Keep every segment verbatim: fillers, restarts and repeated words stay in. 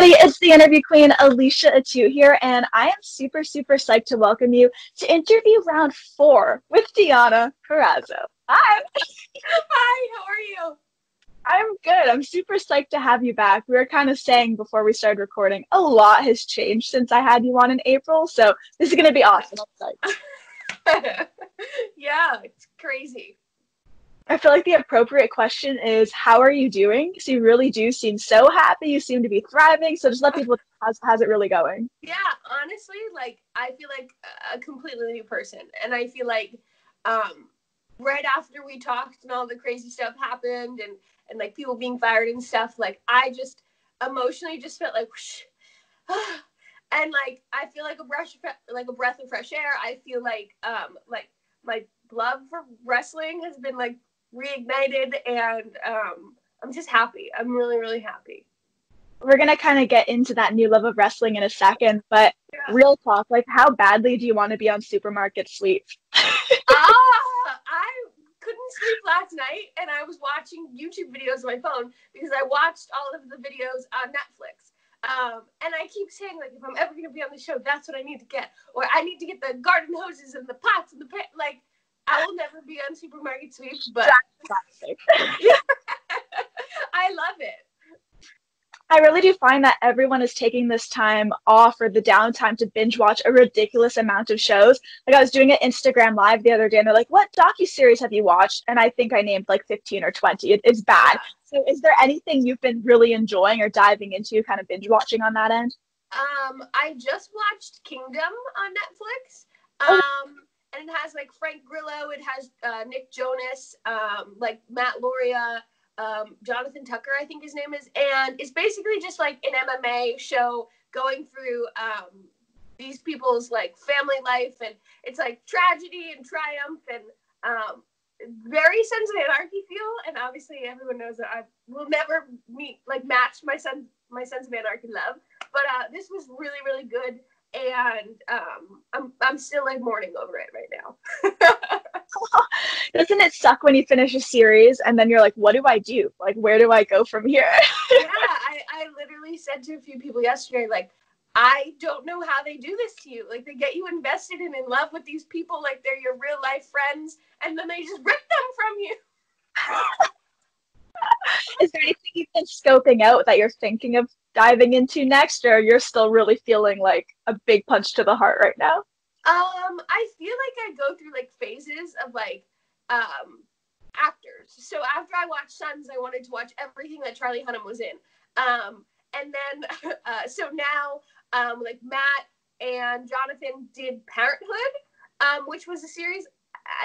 everybody, it's the interview queen Alicia Atout here, and I am super super psyched to welcome you to interview round four with Deonna Purrazzo. Hi. Hi, how are you? I'm good. I'm super psyched to have you back. We were kind of saying before we started recording, a lot has changed since I had you on in April, so this is going to be awesome. I'm psyched. Yeah, it's crazy. I feel like the appropriate question is, how are you doing? Because you really do seem so happy. You seem to be thriving. So just let people know, how's, how's it really going? Yeah, honestly, like, I feel like a completely new person. And I feel like um, right after we talked and all the crazy stuff happened and, and like, people being fired and stuff, like, I just emotionally just felt like, whoosh, ah, and, like, I feel like a, brush, like a breath of fresh air. I feel like, um, like, my love for wrestling has been, like, reignited, and um I'm just happy. I'm really really happy. We're gonna kind of get into that new love of wrestling in a second, but yeah. Real talk, like, how badly do you want to be on supermarket sleep? Ah, I couldn't sleep last night, and I was watching YouTube videos on my phone because I watched all of the videos on Netflix. Um, and I keep saying, like, if I'm ever gonna be on the show, that's what I need to get, or I need to get the garden hoses and the pots and the pan. Like, I will never be on supermarket sweeps, but I love it. I really do find that everyone is taking this time off or the downtime to binge watch a ridiculous amount of shows. Like, I was doing an Instagram live the other day, and they're like, what docuseries have you watched? And I think I named like fifteen or twenty. It, it's bad. So is there anything you've been really enjoying or diving into, kind of binge watching on that end? Um, I just watched Kingdom on Netflix. Um, oh. And it has, like, Frank Grillo, it has uh, Nick Jonas, um, like, Matt Loria, um, Jonathan Tucker, I think his name is. And it's basically just, like, an M M A show going through um, these people's, like, family life. And it's, like, tragedy and triumph and um, very Sons of Anarchy feel. And obviously everyone knows that I will never meet, like, match my, son, my Sons of Anarchy love. But uh, this was really, really good. And um, I'm, I'm still, like, mourning over it right now. Doesn't it suck when you finish a series and then you're like, what do I do? Like, where do I go from here? Yeah, I, I literally said to a few people yesterday, like, I don't know how they do this to you. Like, they get you invested and in love with these people, like, they're your real life friends, and then they just rip them from you. Is there anything you've been scoping out that you're thinking of diving into next, or you're still really feeling like a big punch to the heart right now? Um, I feel like I go through, like, phases of, like, um, actors. So after I watched Sons, I wanted to watch everything that Charlie Hunnam was in. Um, and then, uh, so now, um, like, Matt and Jonathan did Parenthood, um, which was a series,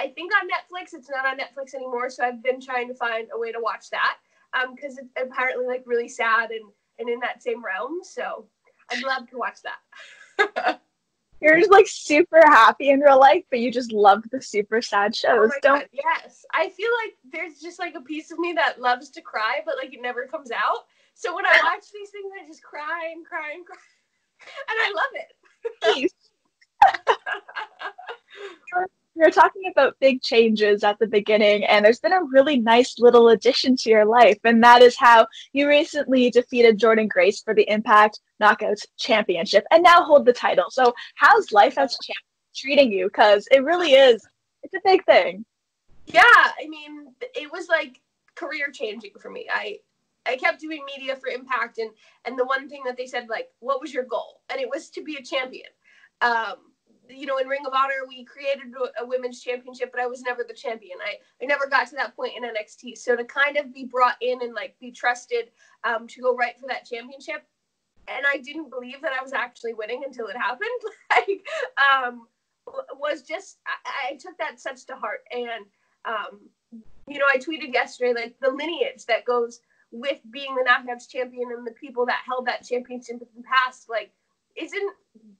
I think, on Netflix. It's not on Netflix anymore, so I've been trying to find a way to watch that, um, because it's apparently, like, really sad and and in that same realm, so I'd love to watch that. You're just, like, super happy in real life, but you just love the super sad shows. Oh don't God, yes, I feel like there's just, like, a piece of me that loves to cry, but, like, it never comes out. So when I watch these things, I just cry and cry and cry, and I love it. We were talking about big changes at the beginning, and there's been a really nice little addition to your life, and that is how you recently defeated Jordan Grace for the Impact Knockouts Championship and now hold the title. So how's life as champion treating you? Because it really is, it's a big thing. Yeah, I mean, it was, like, career changing for me. I I kept doing media for Impact, and and the one thing that they said, like, what was your goal? And it was to be a champion. Um You know, in Ring of Honor, we created a women's championship, but I was never the champion. I, I never got to that point in N X T. So to kind of be brought in and, like, be trusted um, to go right for that championship, and I didn't believe that I was actually winning until it happened, like, um, was just, I, I took that such to heart. And, um, you know, I tweeted yesterday, like, the lineage that goes with being the Knockouts champion and the people that held that championship in the past, like, isn't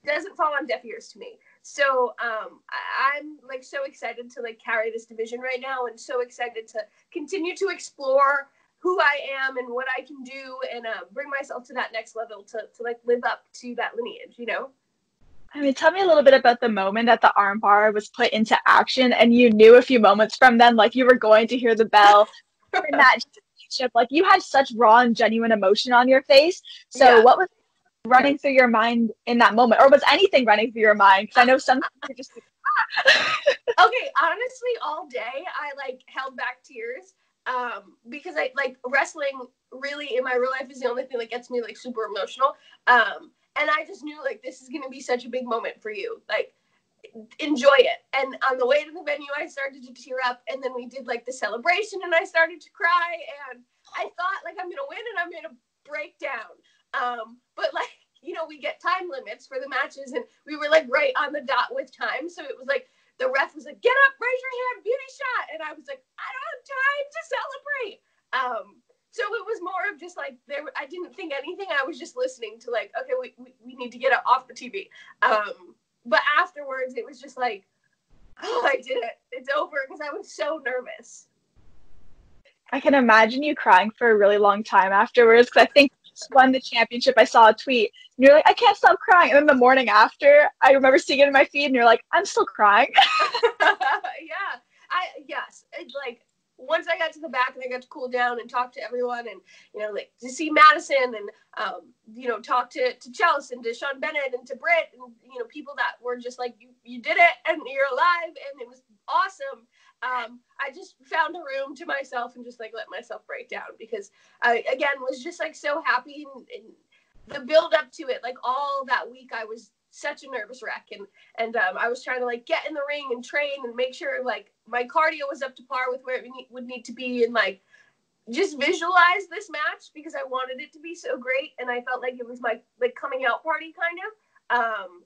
doesn't fall on deaf ears to me. So um, I, I'm like so excited to, like, carry this division right now, and so excited to continue to explore who I am and what I can do, and uh, bring myself to that next level to, to like live up to that lineage, you know? I mean, tell me a little bit about the moment that the armbar was put into action, and you knew a few moments from then, like, you were going to hear the bell. And that, like, you had such raw and genuine emotion on your face. So yeah. What was running through your mind in that moment? Or was anything running through your mind? Because I know some people just like, ah. Okay, honestly, all day I like held back tears. Um, because I like wrestling really in my real life is the only thing that gets me like super emotional. Um, and I just knew like, this is going to be such a big moment for you. Like, enjoy it. And on the way to the venue, I started to tear up, and then we did like the celebration and I started to cry, and I thought like, I'm going to win and I'm going to break down. Um, but like, you know, we get time limits for the matches, and we were like right on the dot with time. So it was like, the ref was like, get up, raise your hand, beauty shot. And I was like, I don't have time to celebrate. Um, so it was more of just like, there. I didn't think anything. I was just listening to like, okay, we, we, we need to get it off the T V. Um, but afterwards it was just like, oh, I did it. It's over. Because I was so nervous. I can imagine you crying for a really long time afterwards. Because I think won the championship, I saw a tweet and you're like, I can't stop crying. And then the morning after, I remember seeing it in my feed and you're like, I'm still crying. yeah I yes it, like once I got to the back and I got to cool down and talk to everyone, and you know, like to see Madison and um you know, talk to to Chelsea and to Sean Bennett and to Britt, and you know, people that were just like, you you did it and you're alive, and it was awesome. Um, I just found a room to myself and just like let myself break down, because I, again, was just like so happy, and, and the build up to it, like all that week I was such a nervous wreck, and, and, um, I was trying to like get in the ring and train and make sure like my cardio was up to par with where it ne- would need to be, and like just visualize this match because I wanted it to be so great. And I felt like it was my like coming out party kind of, um,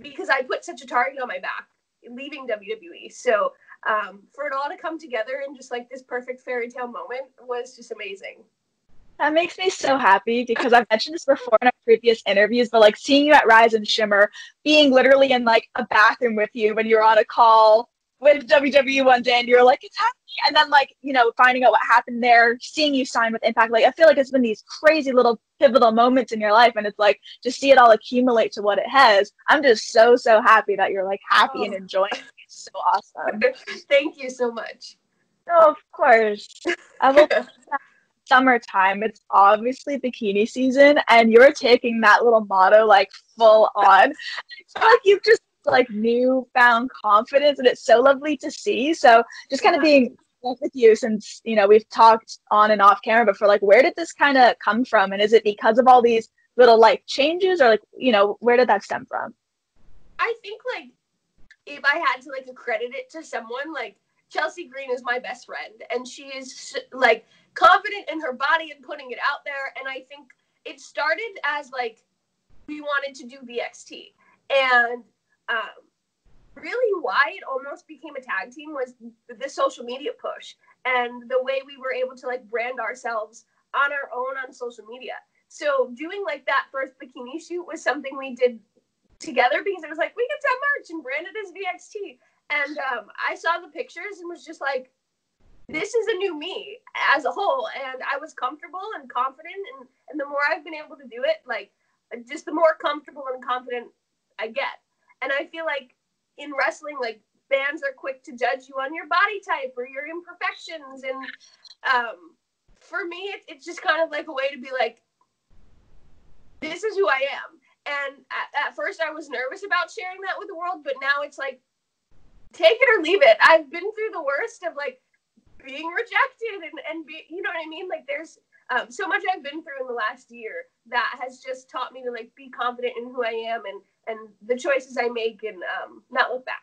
because I put such a target on my back leaving W W E. So, um, for it all to come together and just like this perfect fairy tale moment was just amazing. That makes me so happy, because I've mentioned this before in our previous interviews, but like seeing you at Rise and Shimmer, being literally in like a bathroom with you when you're on a call with W W E one day and you're like, it's happening. And then like, you know, finding out what happened there, seeing you sign with Impact. Like, I feel like it's been these crazy little pivotal moments in your life. And it's like, to see it all accumulate to what it has. I'm just so, so happy that you're like happy oh. and enjoying it. It's so awesome. Thank you so much. Oh, of course. I will. Summertime, it's obviously bikini season, and you're taking that little motto like full on. It's like you've just like newfound confidence, and it's so lovely to see. So just kind of being with you since, you know, we've talked on and off camera before, like where did this kind of come from, and is it because of all these little life changes, or like, you know, where did that stem from? I think like if I had to like accredit it to someone, like Chelsea Green is my best friend, and she is like confident in her body and putting it out there. And I think it started as like we wanted to do V X T, and um, really why it almost became a tag team was the social media push and the way we were able to like brand ourselves on our own on social media. So doing like that first bikini shoot was something we did together, because it was like, we can sell merch and brand it as V X T. And um, I saw the pictures and was just like, this is a new me as a whole. And I was comfortable and confident. And, and the more I've been able to do it, like just the more comfortable and confident I get. And I feel like in wrestling, like fans are quick to judge you on your body type or your imperfections. And um, for me, it, it's just kind of like a way to be like, this is who I am. And at, at first I was nervous about sharing that with the world, but now it's like, take it or leave it. I've been through the worst of like being rejected and, and be, you know what I mean? Like there's um, so much I've been through in the last year that has just taught me to like be confident in who I am and, and the choices I make, and um, not look back.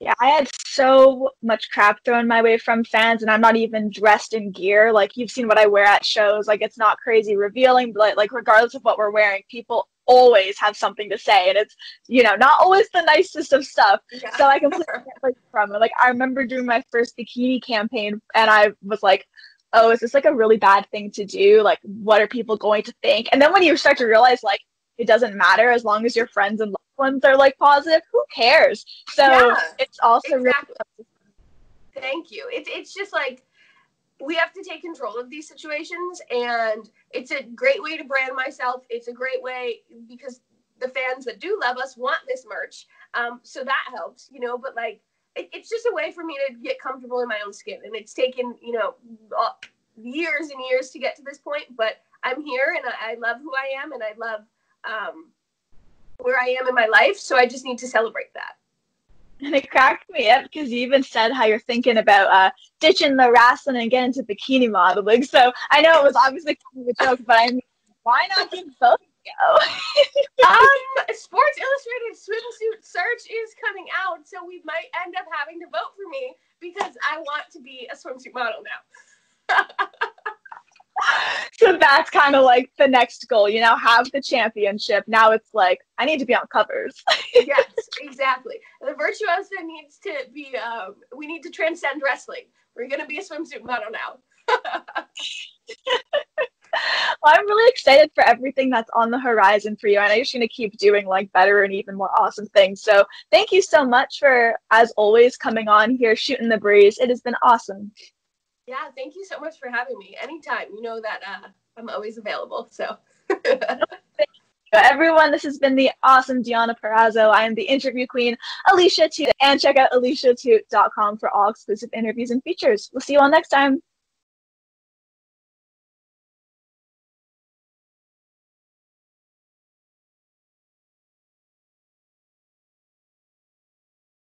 Yeah, I had so much crap thrown my way from fans, and I'm not even dressed in gear. Like you've seen what I wear at shows. Like it's not crazy revealing, but like regardless of what we're wearing, people always have something to say, and it's, you know, not always the nicest of stuff. Yeah. So I completely get like from it. Like I remember doing my first bikini campaign, and I was like, oh, is this like a really bad thing to do? Like what are people going to think? And then when you start to realize like it doesn't matter, as long as your friends and loved ones are like positive, who cares? So yeah, it's also exactly. Really thank you. It's it's just like we have to take control of these situations, and it's a great way to brand myself. It's a great way because the fans that do love us want this merch. Um, so that helps, you know, but like, it, it's just a way for me to get comfortable in my own skin. And it's taken, you know, years and years to get to this point, but I'm here and I, I love who I am, and I love um, where I am in my life. So I just need to celebrate that. And it cracked me up because you even said how you're thinking about uh, ditching the wrestling and getting into bikini modeling. So I know it was obviously kind of a joke, but I mean, why not give both a go? um, Sports Illustrated Swimsuit Search is coming out, so we might end up having to vote for me because I want to be a swimsuit model now. So that's kind of like the next goal, you know, have the championship. Now it's like, I need to be on covers. Yes, exactly. The Virtuosa needs to be, um, we need to transcend wrestling. We're going to be a swimsuit model now. Well, I'm really excited for everything that's on the horizon for you. I know you're just going to keep doing like better and even more awesome things. So thank you so much for, as always, coming on here, shooting the breeze. It has been awesome. Yeah, thank you so much for having me. Anytime. You know that uh, I'm always available. So, everyone, this has been the awesome Deonna Purrazzo. I am the interview queen, Alicia Atout, and check out alicia atout dot com for all exclusive interviews and features. We'll see you all next time.